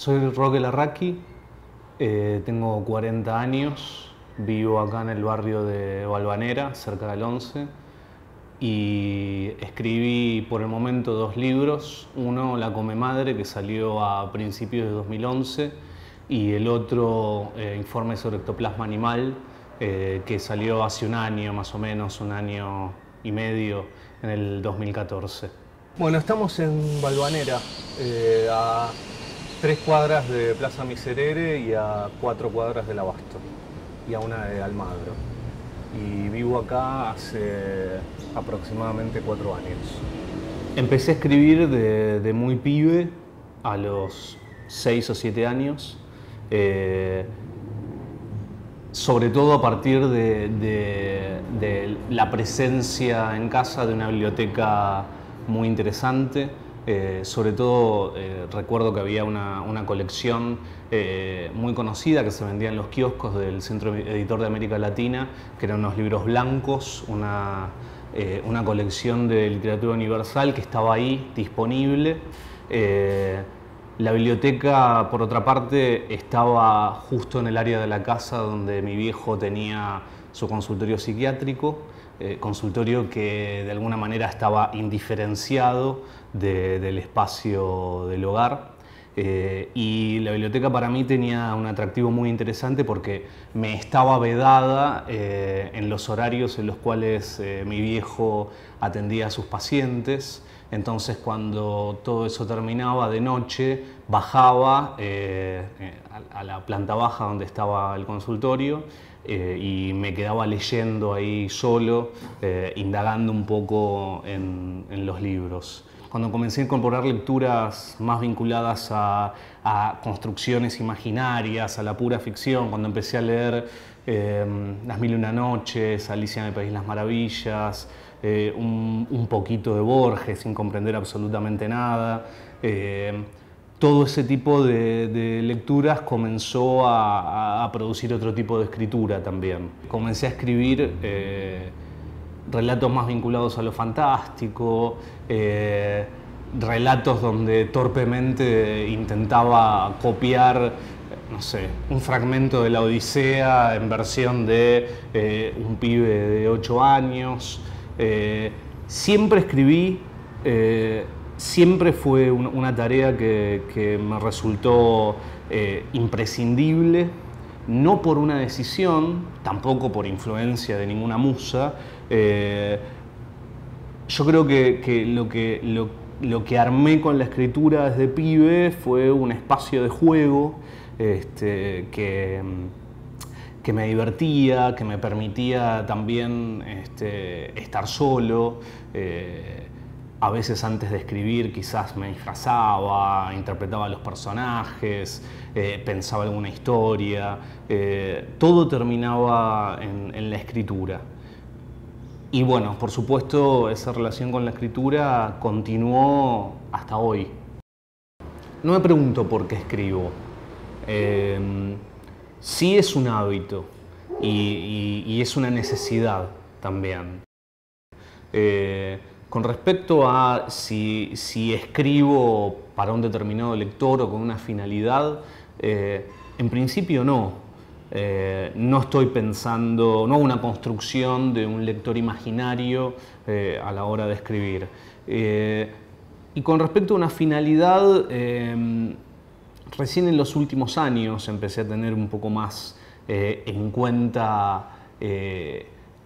Soy Roque Larraquy, tengo 40 años, vivo acá en el barrio de Balvanera, cerca del 11, y escribí por el momento dos libros, uno La Comemadre, que salió a principios de 2011, y el otro Informe sobre Ectoplasma Animal, que salió hace un año más o menos, un año y medio, en el 2014. Bueno, estamos en Balvanera, a 3 cuadras de Plaza Miserere y a 4 cuadras del Abasto, y a 1 de Almagro. Y vivo acá hace aproximadamente 4 años. Empecé a escribir de muy pibe, a los 6 o 7 años, sobre todo a partir de la presencia en casa de una biblioteca muy interesante. Sobre todo recuerdo que había una colección muy conocida que se vendía en los kioscos del Centro Editor de América Latina, que eran unos libros blancos, una colección de literatura universal que estaba ahí disponible. La biblioteca, por otra parte, estaba justo en el área de la casa donde mi viejo tenía su consultorio psiquiátrico, consultorio que de alguna manera estaba indiferenciado del espacio del hogar. Y la biblioteca para mí tenía un atractivo muy interesante porque me estaba vedada en los horarios en los cuales mi viejo atendía a sus pacientes. Entonces, cuando todo eso terminaba de noche, bajaba a la planta baja donde estaba el consultorio y me quedaba leyendo ahí solo, indagando un poco en los libros. Cuando comencé a incorporar lecturas más vinculadas a construcciones imaginarias, a la pura ficción, cuando empecé a leer Las Mil y una Noches, Alicia en el País de las Maravillas, un poquito de Borges sin comprender absolutamente nada, todo ese tipo de lecturas comenzó a producir otro tipo de escritura también. Comencé a escribir relatos más vinculados a lo fantástico, relatos donde torpemente intentaba copiar, no sé, un fragmento de La Odisea en versión de un pibe de 8 años. Siempre escribí, siempre fue una tarea que me resultó imprescindible, no por una decisión, tampoco por influencia de ninguna musa. Yo creo que lo que armé con la escritura desde pibe fue un espacio de juego que me divertía, que me permitía también estar solo. A veces antes de escribir quizás me disfrazaba, interpretaba a los personajes, pensaba alguna historia. Todo terminaba en la escritura. Y bueno, por supuesto, esa relación con la escritura continuó hasta hoy. No me pregunto por qué escribo. Sí es un hábito y es una necesidad también. Con respecto a si escribo para un determinado lector o con una finalidad, en principio no. No estoy pensando, no hago una construcción de un lector imaginario a la hora de escribir. Y con respecto a una finalidad, recién en los últimos años empecé a tener un poco más en cuenta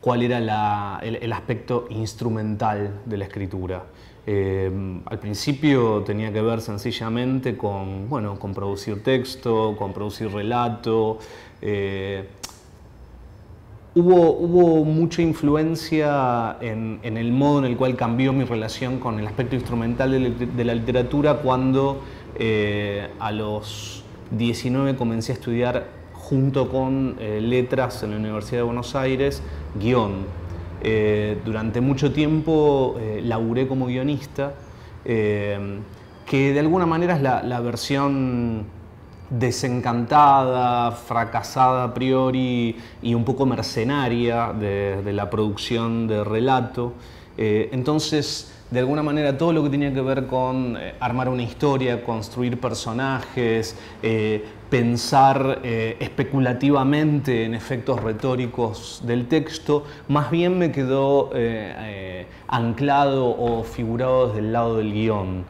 cuál era el aspecto instrumental de la escritura. Al principio tenía que ver sencillamente con, bueno, con producir texto, con producir relato. Hubo mucha influencia en el modo en el cual cambió mi relación con el aspecto instrumental de la literatura cuando a los 19 comencé a estudiar junto con letras en la Universidad de Buenos Aires, guión. Durante mucho tiempo laburé como guionista, que de alguna manera es la versión desencantada, fracasada a priori y un poco mercenaria de la producción de relato. Entonces de alguna manera todo lo que tenía que ver con armar una historia, construir personajes, pensar especulativamente en efectos retóricos del texto, más bien me quedó anclado o figurado desde el lado del guión.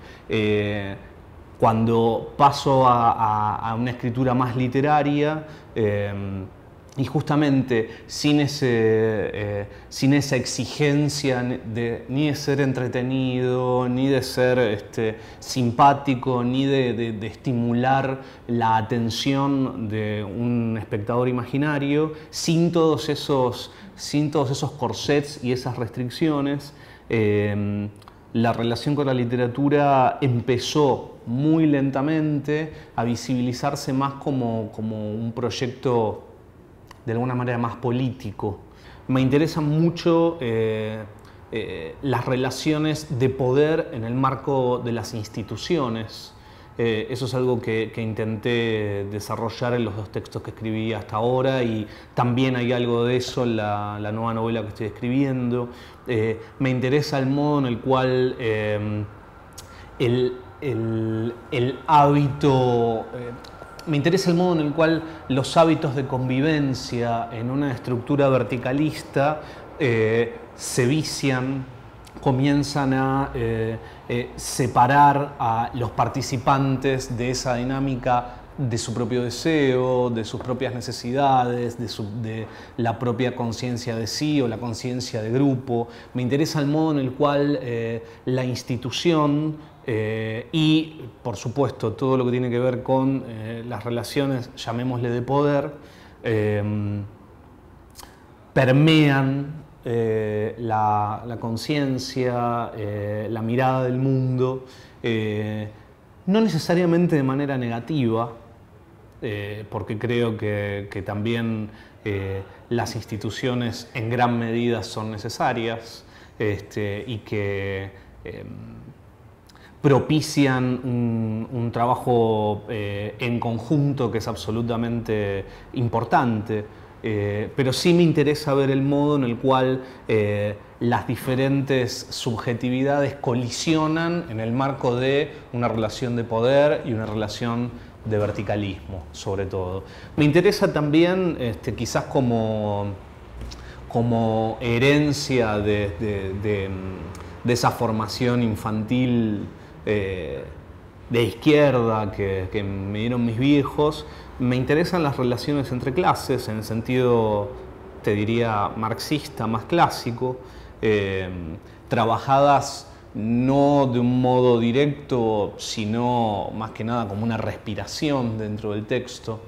Cuando paso a una escritura más literaria, y justamente sin esa exigencia de, ni de ser entretenido, ni de ser simpático, ni de estimular la atención de un espectador imaginario, sin todos esos corsets y esas restricciones, la relación con la literatura empezó muy lentamente a visibilizarse más como un proyecto de alguna manera más político. Me interesan mucho las relaciones de poder en el marco de las instituciones. Eso es algo que intenté desarrollar en los dos textos que escribí hasta ahora, y también hay algo de eso en la nueva novela que estoy escribiendo. Me interesa el modo en el cual el hábito... Me interesa el modo en el cual los hábitos de convivencia en una estructura verticalista se vician, comienzan a separar a los participantes de esa dinámica de su propio deseo, de sus propias necesidades, de la propia conciencia de sí o la conciencia de grupo. Me interesa el modo en el cual la institución... y, por supuesto, todo lo que tiene que ver con las relaciones, llamémosle de poder, permean la conciencia, la mirada del mundo, no necesariamente de manera negativa, porque creo que también las instituciones en gran medida son necesarias y que... propician un trabajo en conjunto que es absolutamente importante, pero sí me interesa ver el modo en el cual las diferentes subjetividades colisionan en el marco de una relación de poder y una relación de verticalismo, sobre todo. Me interesa también, quizás como herencia de esa formación infantil de izquierda que me dieron mis viejos, me interesan las relaciones entre clases en el sentido, te diría, marxista, más clásico, trabajadas no de un modo directo, sino más que nada como una respiración dentro del texto.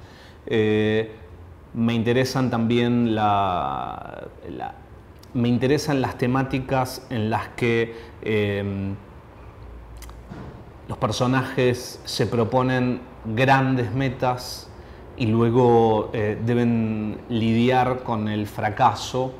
Me interesan también me interesan las temáticas en las que los personajes se proponen grandes metas y luego deben lidiar con el fracaso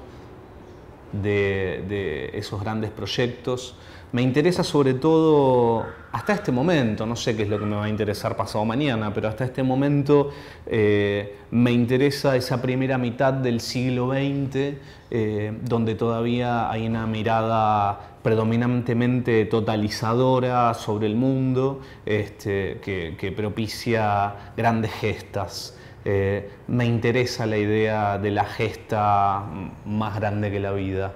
de esos grandes proyectos. Me interesa sobre todo, hasta este momento, no sé qué es lo que me va a interesar pasado mañana, pero hasta este momento me interesa esa primera mitad del siglo XX, donde todavía hay una mirada predominantemente totalizadora sobre el mundo, que propicia grandes gestas. Me interesa la idea de la gesta más grande que la vida,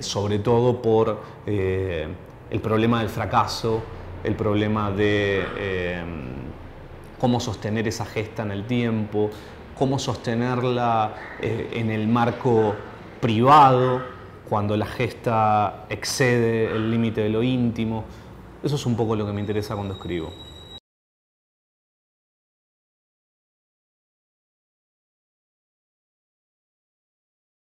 sobre todo por el problema del fracaso, el problema de cómo sostener esa gesta en el tiempo, cómo sostenerla en el marco privado, cuando la gesta excede el límite de lo íntimo. Eso es un poco lo que me interesa cuando escribo.